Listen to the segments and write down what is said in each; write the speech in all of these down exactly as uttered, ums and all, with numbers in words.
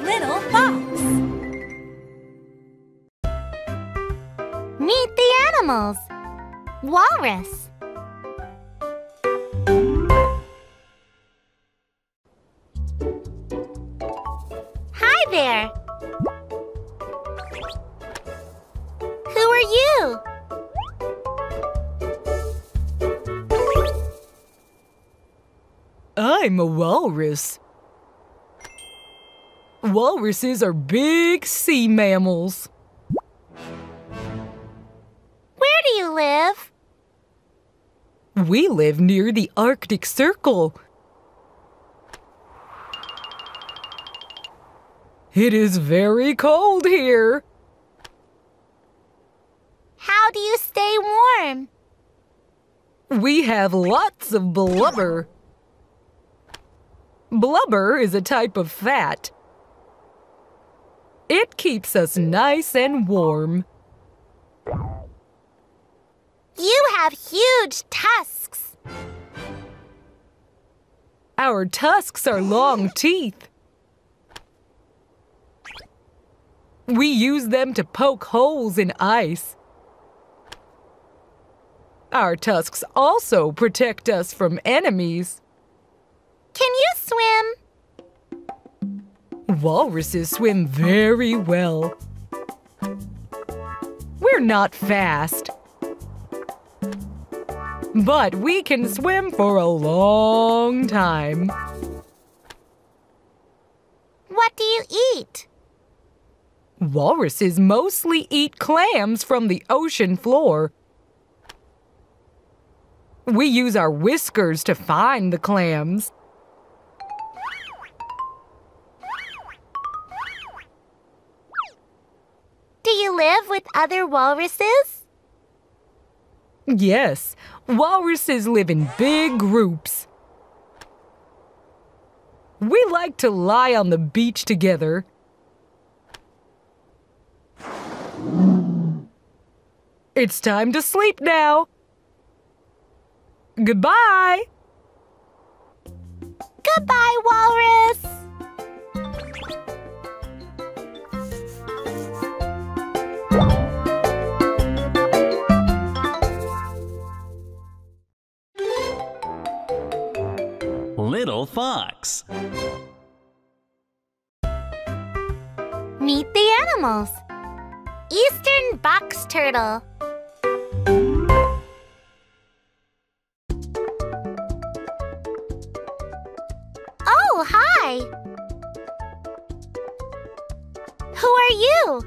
Little Fox. Meet the animals. Walrus. Hi there. Who are you? I'm a walrus. Walruses are big sea mammals. Where do you live? We live near the Arctic Circle. It is very cold here. How do you stay warm? We have lots of blubber. Blubber is a type of fat. It keeps us nice and warm. You have huge tusks. Our tusks are long teeth. We use them to poke holes in ice. Our tusks also protect us from enemies. Can you swim? Walruses swim very well. We're not fast, but we can swim for a long time. What do you eat? Walruses mostly eat clams from the ocean floor. We use our whiskers to find the clams. Do you live with other walruses? Yes, walruses live in big groups. We like to lie on the beach together. It's time to sleep now. Goodbye. Goodbye, walrus. Little Fox. Meet the animals. Eastern Box Turtle. Oh, hi. Who are you?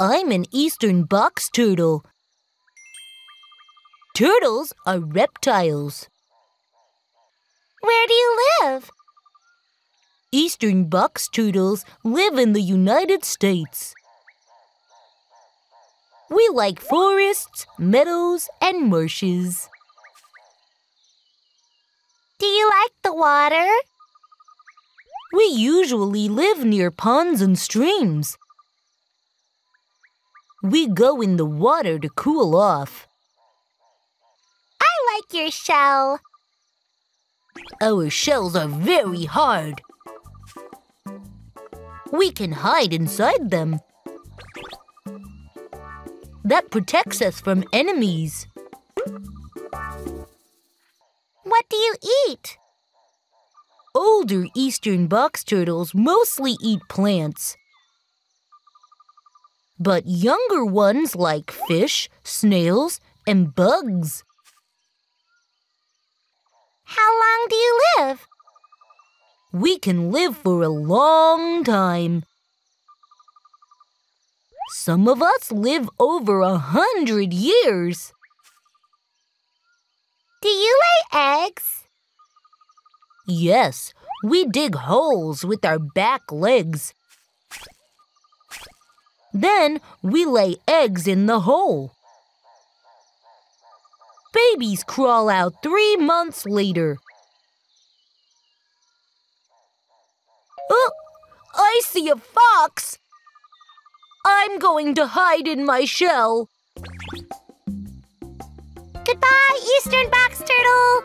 I'm an Eastern Box Turtle. Turtles are reptiles. Where do you live? Eastern box turtles live in the United States. We like forests, meadows, and marshes. Do you like the water? We usually live near ponds and streams. We go in the water to cool off. Like your shell. Our shells are very hard. We can hide inside them. That protects us from enemies. What do you eat? Older Eastern box turtles mostly eat plants. But younger ones like fish, snails, and bugs. How long do you live? We can live for a long time. Some of us live over a hundred years. Do you lay eggs? Yes, we dig holes with our back legs. Then we lay eggs in the hole. Babies crawl out three months later. Oh, I see a fox. I'm going to hide in my shell. Goodbye, Eastern Box Turtle.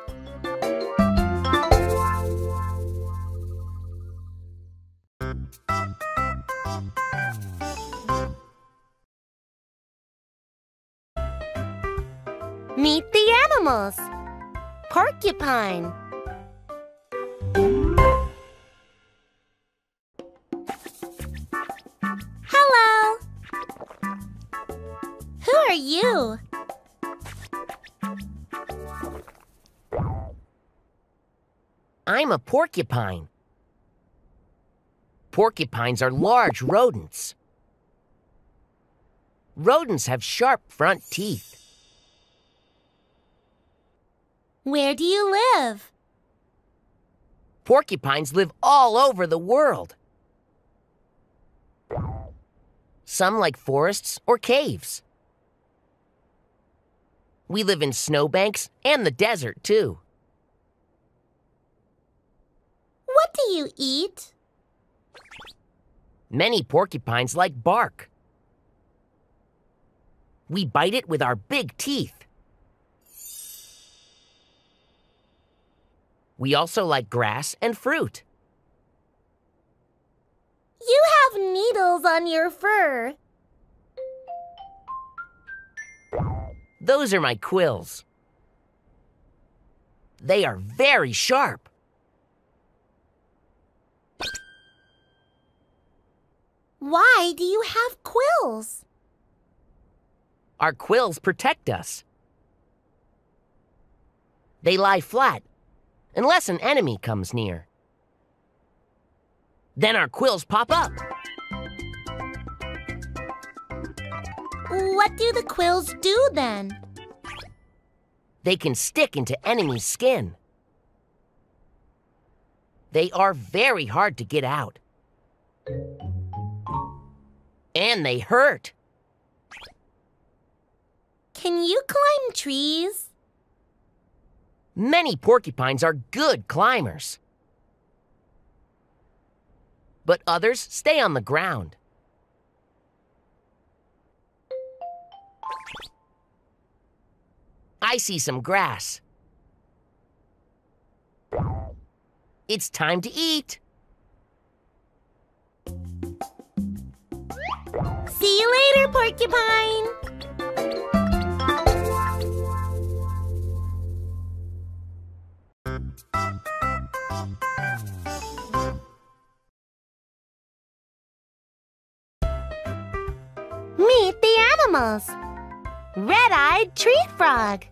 Meet the animals. Porcupine. Hello. Who are you? I'm a porcupine. Porcupines are large rodents. Rodents have sharp front teeth. Where do you live? Porcupines live all over the world. Some like forests or caves. We live in snowbanks and the desert, too. What do you eat? Many porcupines like bark. We bite it with our big teeth. We also like grass and fruit. You have needles on your fur. Those are my quills. They are very sharp. Why do you have quills? Our quills protect us. They lie flat unless an enemy comes near. Then our quills pop up. What do the quills do then? They can stick into enemy's skin. They are very hard to get out. And they hurt. Can you climb trees? Many porcupines are good climbers. But others stay on the ground. I see some grass. It's time to eat. See you later, Porcupine! Meet the animals. Red-Eyed Tree Frog.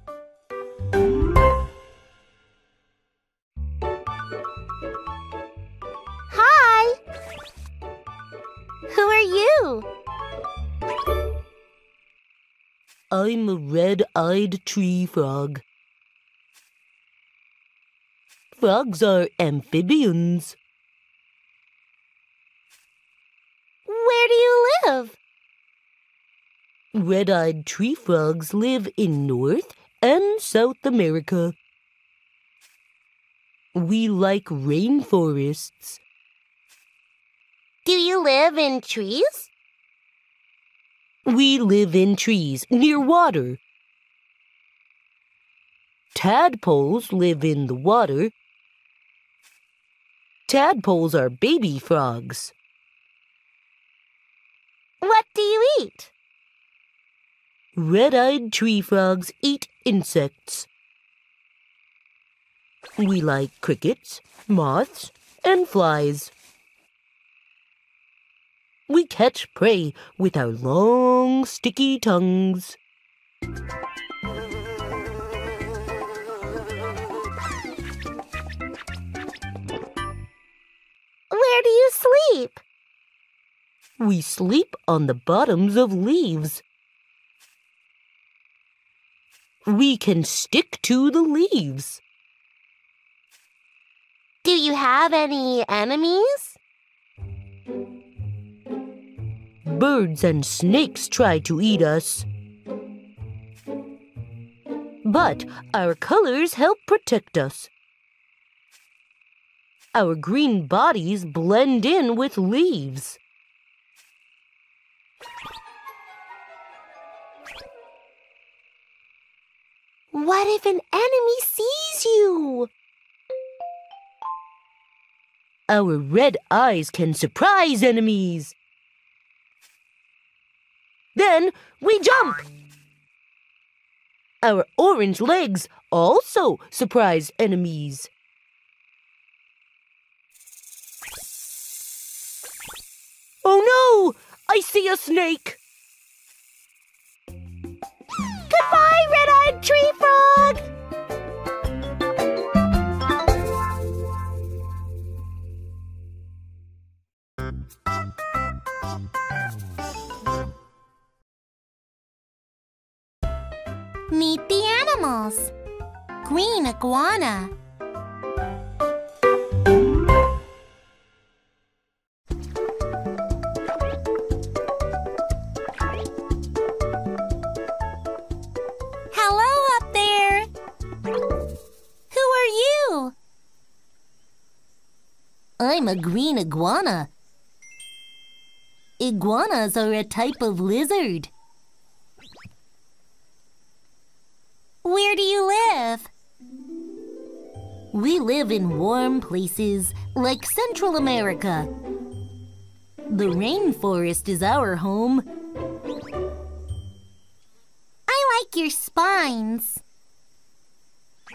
Hi! Who are you? I'm a red-eyed tree frog. Frogs are amphibians. Where do you live? Red-eyed tree frogs live in North and South America. We like rainforests. Do you live in trees? We live in trees near water. Tadpoles live in the water. Tadpoles are baby frogs. What do you eat? Red-eyed tree frogs eat insects. We like crickets, moths, and flies. We catch prey with our long, sticky tongues. Where do you sleep? We sleep on the bottoms of leaves. We can stick to the leaves. Do you have any enemies? Birds and snakes try to eat us. But our colors help protect us. Our green bodies blend in with leaves. What if an enemy sees you? Our red eyes can surprise enemies. Then we jump. Our orange legs also surprise enemies. Oh no! I see a snake! Goodbye, Red-Eyed Tree Frog! Meet the animals. Green Iguana. I'm a green iguana. Iguanas are a type of lizard. Where do you live? We live in warm places like Central America. The rainforest is our home. I like your spines.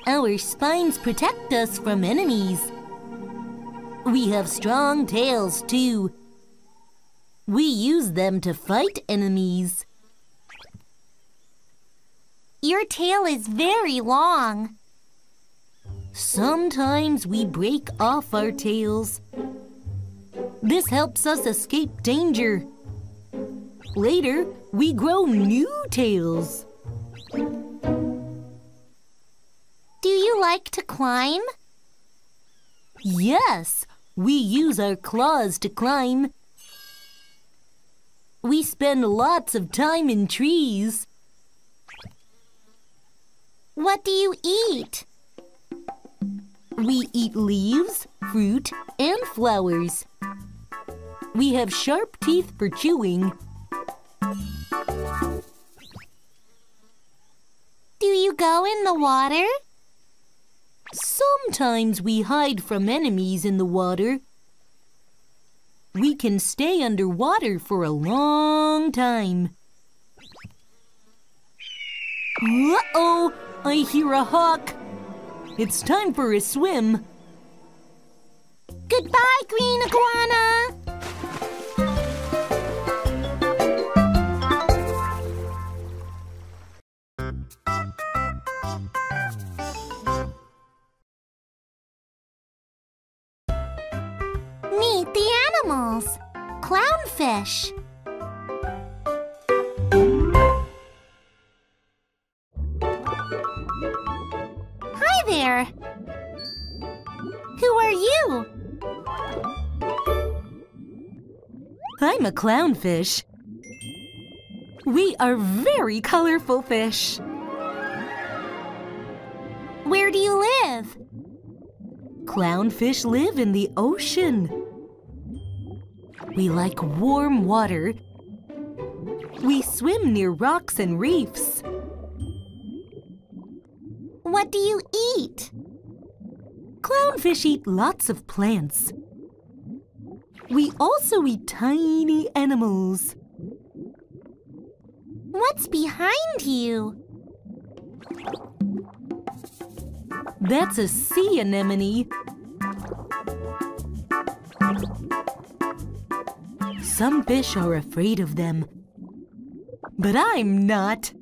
Our spines protect us from enemies. We have strong tails, too. We use them to fight enemies. Your tail is very long. Sometimes we break off our tails. This helps us escape danger. Later, we grow new tails. Do you like to climb? Yes! We use our claws to climb. We spend lots of time in trees. What do you eat? We eat leaves, fruit, and flowers. We have sharp teeth for chewing. Do you go in the water? Sometimes we hide from enemies in the water. We can stay underwater for a long time. Uh-oh! I hear a hawk. It's time for a swim. Goodbye, Green Iguana! Meet the animals. Clown Fish. Hi there. Who are you? I'm a clownfish. We are very colorful fish. Where do you live? Clownfish live in the ocean. We like warm water. We swim near rocks and reefs. What do you eat? Clownfish eat lots of plants. We also eat tiny animals. What's behind you? That's a sea anemone. Some fish are afraid of them, but I'm not.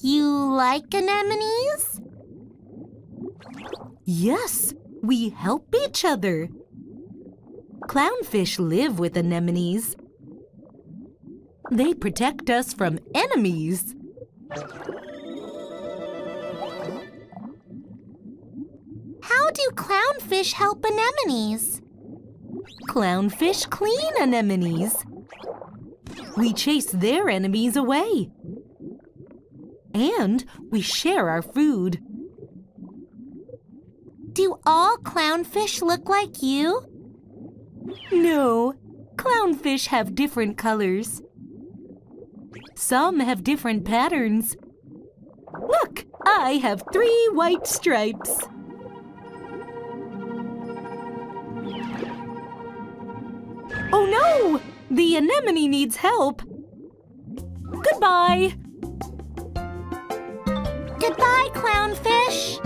You like anemones? Yes, we help each other. Clownfish live with anemones. They protect us from enemies. How do clownfish help anemones? Clownfish clean anemones. We chase their enemies away. And we share our food. Do all clownfish look like you? No, clownfish have different colors. Some have different patterns. Look, I have three white stripes. Oh no! The anemone needs help! Goodbye! Clownfish?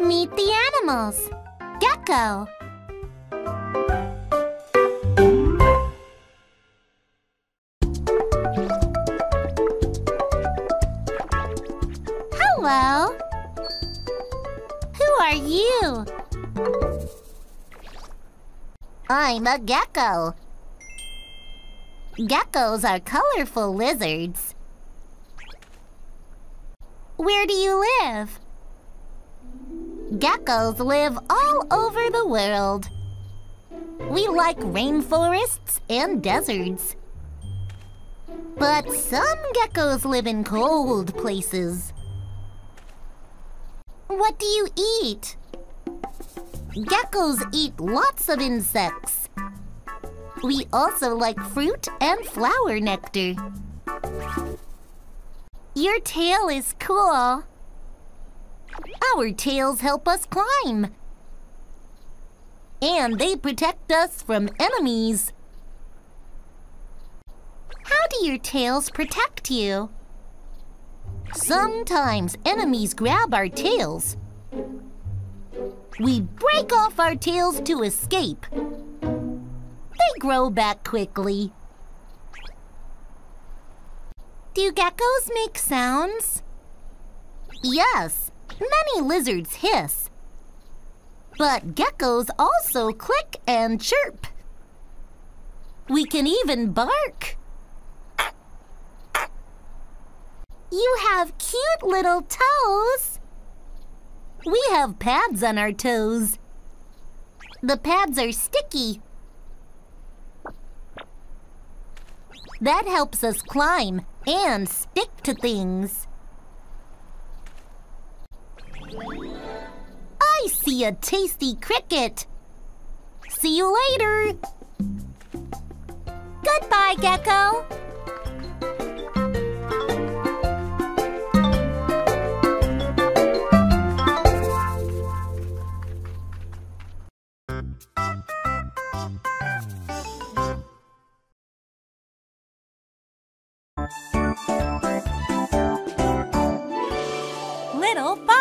Meet the animals. Gecko. Hello. Who are you? I'm a gecko. Geckos are colorful lizards. Where do you live? Geckos live all over the world. We like rainforests and deserts. But some geckos live in cold places. What do you eat? Geckos eat lots of insects. We also like fruit and flower nectar. Your tail is cool. Our tails help us climb. And they protect us from enemies. How do your tails protect you? Sometimes enemies grab our tails. We break off our tails to escape. They grow back quickly. Do geckos make sounds? Yes, many lizards hiss. But geckos also click and chirp. We can even bark. You have cute little toes. We have pads on our toes. The pads are sticky. That helps us climb and stick to things. I see a tasty cricket. See you later. Goodbye, Gecko. Little Fox.